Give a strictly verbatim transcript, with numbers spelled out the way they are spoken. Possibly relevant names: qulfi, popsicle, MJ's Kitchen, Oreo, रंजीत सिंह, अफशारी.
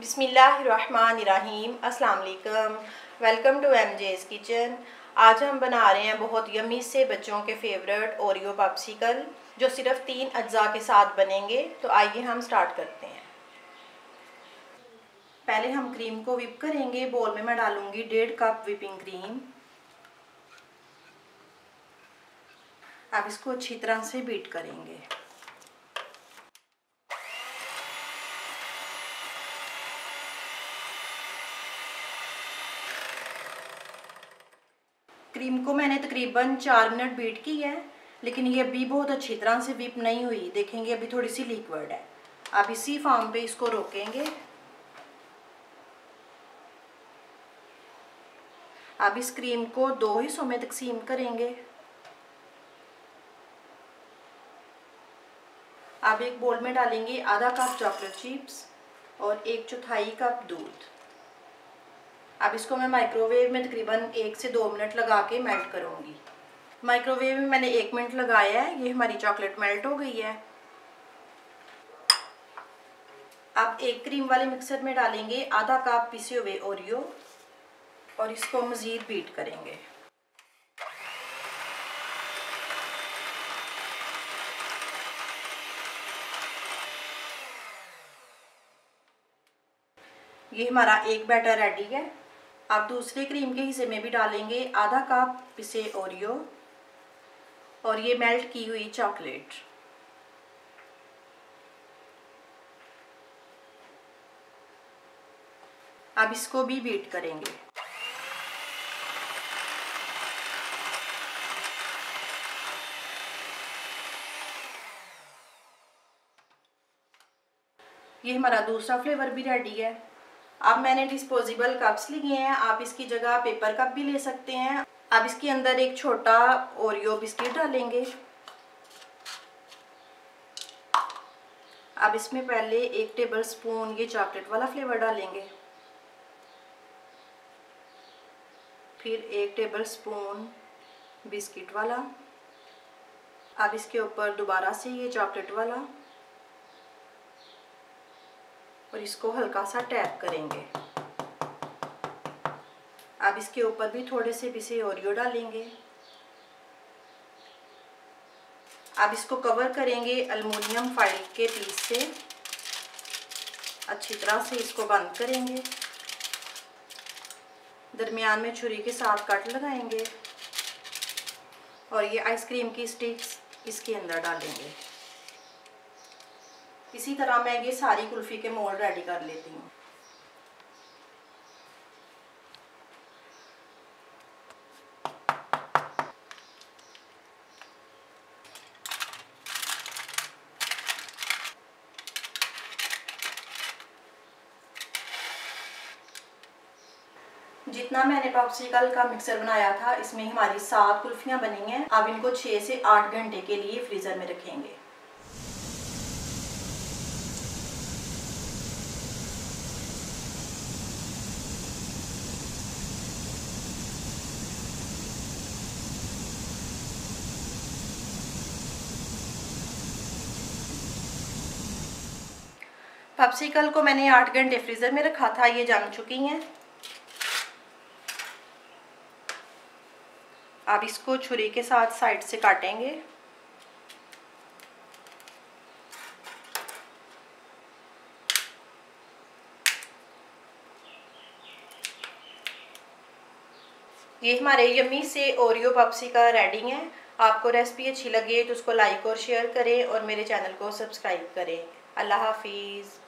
बिस्मिल्लाहिर्रहमानिर्रहीम, अस्सलाम वालेकुम। Welcome to MJ's kitchen. आज हम बना रहे हैं बहुत यमी से बच्चों के फेवरेट ओरियो पॉप्सिकल, जो सिर्फ तीन अज्जा के साथ बनेंगे। तो आइए हम स्टार्ट करते हैं। पहले हम क्रीम को विप करेंगे। बोल में मैं डालूंगी डेढ़ कप विपिंग क्रीम। अब इसको अच्छी तरह से बीट करेंगे। क्रीम को मैंने तकरीबन चार मिनट बीट की है, लेकिन ये अभी बहुत अच्छी तरह से विप नहीं हुई। देखेंगे अभी थोड़ी सी लिक्विड है। अब इसी फॉर्म पे इसको रोकेंगे। अब इस क्रीम को दो हिस्सों में तकसीम करेंगे। अब एक बोल में डालेंगे आधा कप चॉकलेट चिप्स और एक चौथाई कप दूध। अब इसको मैं माइक्रोवेव में तकरीबन एक से दो मिनट लगा के मेल्ट करूँगी। माइक्रोवेव में मैंने एक मिनट लगाया है। ये हमारी चॉकलेट मेल्ट हो गई है। अब एक क्रीम वाले मिक्सर में डालेंगे आधा कप पिसे हुए ओरियो और इसको मज़ीद बीट करेंगे। ये हमारा एक बैटर रेडी है। आप दूसरे क्रीम के हिस्से में भी डालेंगे आधा कप पिसे ओरियो और ये मेल्ट की हुई चॉकलेट। अब इसको भी बीट करेंगे। ये हमारा दूसरा फ्लेवर भी रेडी है। अब मैंने डिस्पोजेबल कप्स लिए हैं, आप इसकी जगह पेपर कप भी ले सकते हैं। अब इसके अंदर एक छोटा ओरियो बिस्किट डालेंगे। अब इसमें पहले एक टेबलस्पून ये चॉकलेट वाला फ्लेवर डालेंगे, फिर एक टेबलस्पून बिस्किट वाला, अब इसके ऊपर दोबारा से ये चॉकलेट वाला और इसको हल्का सा टैप करेंगे। अब इसके ऊपर भी थोड़े से पिसे ओरियो डालेंगे। अब इसको कवर करेंगे अल्मीनियम फॉइल के पीस से। अच्छी तरह से इसको बंद करेंगे। दरमियान में छुरी के साथ कट लगाएंगे और ये आइसक्रीम की स्टिक्स इसके अंदर डालेंगे। इसी तरह मैं ये सारी कुल्फी के मोल्ड रेडी कर लेती हूँ। जितना मैंने पॉप्सिकल का मिक्सर बनाया था, इसमें हमारी सात कुल्फियाँ बनी हैं। अब इनको छः से आठ घंटे के लिए फ्रीजर में रखेंगे। पॉप्सिकल को मैंने आठ घंटे फ्रीजर में रखा था, ये जम चुकी हैं। अब इसको छुरी के साथ साइड से काटेंगे। ये हमारे यम्मी से ओरियो पॉप्सिकल रेडी हैं। आपको रेसिपी अच्छी लगे तो उसको लाइक और शेयर करें और मेरे चैनल को सब्सक्राइब करें। अल्लाह हाफिज़।